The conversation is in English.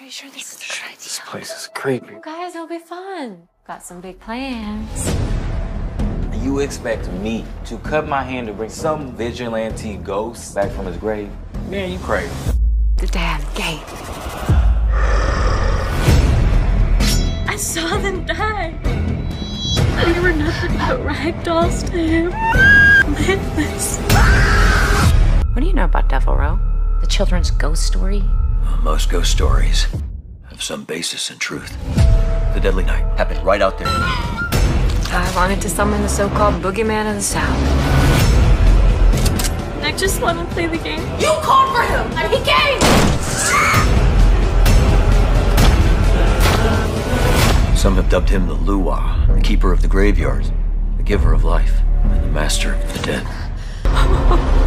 Are you sure this is a good idea? This place is creepy. Oh, guys, it'll be fun. Got some big plans. You expect me to cut my hand to bring some vigilante ghost back from his grave? Man, you crazy. The damn gate. I saw them die. They were nothing but rag dolls to him. Lifeless. What do you know about Devil Row? The children's ghost story? Well, most ghost stories have some basis in truth. The Deadly Night happened right out there. I wanted to summon the so-called boogeyman of the South. I just want to play the game. You called for him, and he came! Some have dubbed him the Luwa, the keeper of the graveyards, the giver of life, and the master of the dead.